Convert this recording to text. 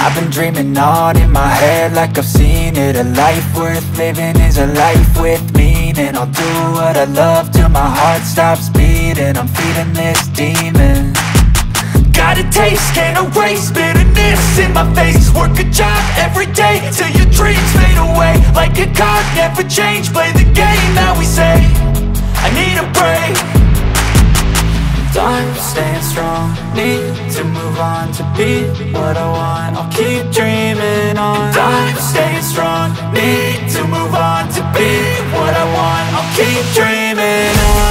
I've been dreaming on in my head like I've seen it. A life worth living is a life with meaning. I'll do what I love till my heart stops beating. I'm feeding this demon. Got a taste, can't erase bitterness in my face. Work a job every day till your dreams fade away. Like a card, never change, play the game that we say. I need a break. I'm staying strong, need to move on. To be what I want, I'll keep dreaming on. I'm staying strong, need to move on. To be what I want, I'll keep dreaming on.